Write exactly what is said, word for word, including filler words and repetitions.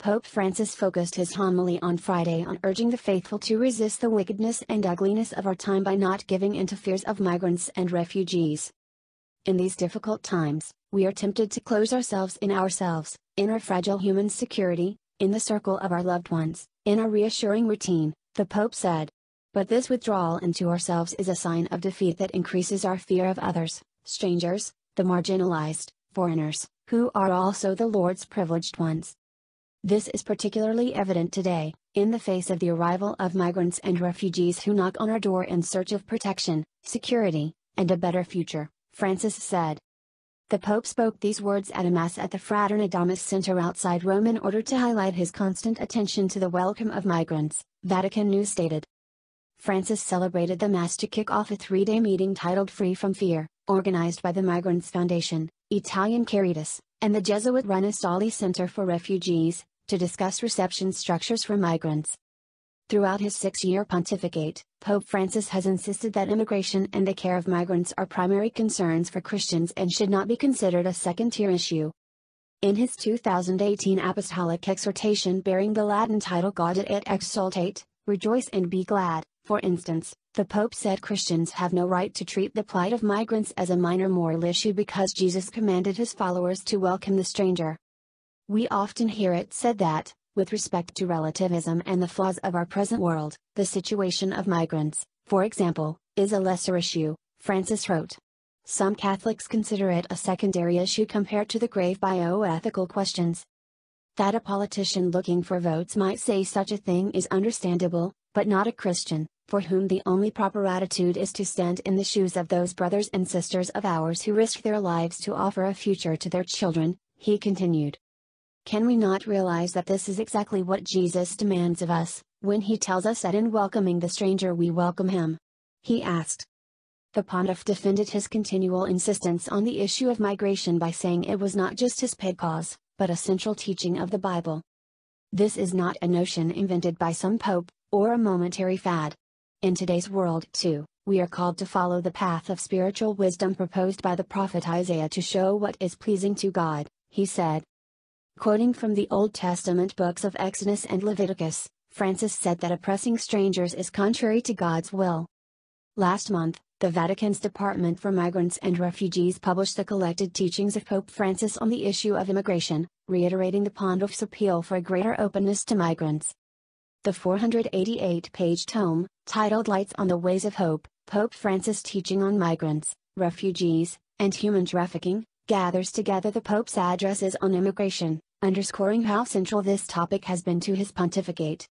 Pope Francis focused his homily on Friday on urging the faithful to resist the wickedness and ugliness of our time by not giving in to fears of migrants and refugees. In these difficult times, we are tempted to close ourselves in ourselves, in our fragile human security, in the circle of our loved ones, in our reassuring routine, the Pope said. But this withdrawal into ourselves is a sign of defeat that increases our fear of others, strangers, the marginalized, foreigners, who are also the Lord's privileged ones. This is particularly evident today, in the face of the arrival of migrants and refugees who knock on our door in search of protection, security, and a better future, Francis said. The Pope spoke these words at a Mass at the Fraterna Domus Center outside Rome in order to highlight his constant attention to the welcome of migrants, Vatican News stated. Francis celebrated the Mass to kick off a three-day meeting titled Free from Fear, organized by the Migrants Foundation, Italian Caritas, and the Jesuit Renestali Center for Refugees, to discuss reception structures for migrants. Throughout his six-year pontificate, Pope Francis has insisted that immigration and the care of migrants are primary concerns for Christians and should not be considered a second-tier issue. In his two thousand eighteen apostolic exhortation bearing the Latin title Gaudete et Exultate, Rejoice and Be Glad, for instance, the Pope said Christians have no right to treat the plight of migrants as a minor moral issue because Jesus commanded his followers to welcome the stranger. We often hear it said that, with respect to relativism and the flaws of our present world, the situation of migrants, for example, is a lesser issue, Francis wrote. Some Catholics consider it a secondary issue compared to the grave bioethical questions. That a politician looking for votes might say such a thing is understandable, but not a Christian, for whom the only proper attitude is to stand in the shoes of those brothers and sisters of ours who risk their lives to offer a future to their children, he continued. Can we not realize that this is exactly what Jesus demands of us, when he tells us that in welcoming the stranger we welcome him? He asked. The pontiff defended his continual insistence on the issue of migration by saying it was not just his pet cause, but a central teaching of the Bible. This is not a notion invented by some pope, or a momentary fad. In today's world, too, we are called to follow the path of spiritual wisdom proposed by the prophet Isaiah to show what is pleasing to God, he said. Quoting from the Old Testament books of Exodus and Leviticus, Francis said that oppressing strangers is contrary to God's will. Last month, the Vatican's Department for Migrants and Refugees published the collected teachings of Pope Francis on the issue of immigration, reiterating the pontiff's appeal for a greater openness to migrants. The four hundred eighty-eight page tome, titled Lights on the Ways of Hope, Pope Francis' Teaching on Migrants, Refugees, and Human Trafficking, gathers together the Pope's addresses on immigration, underscoring how central this topic has been to his pontificate.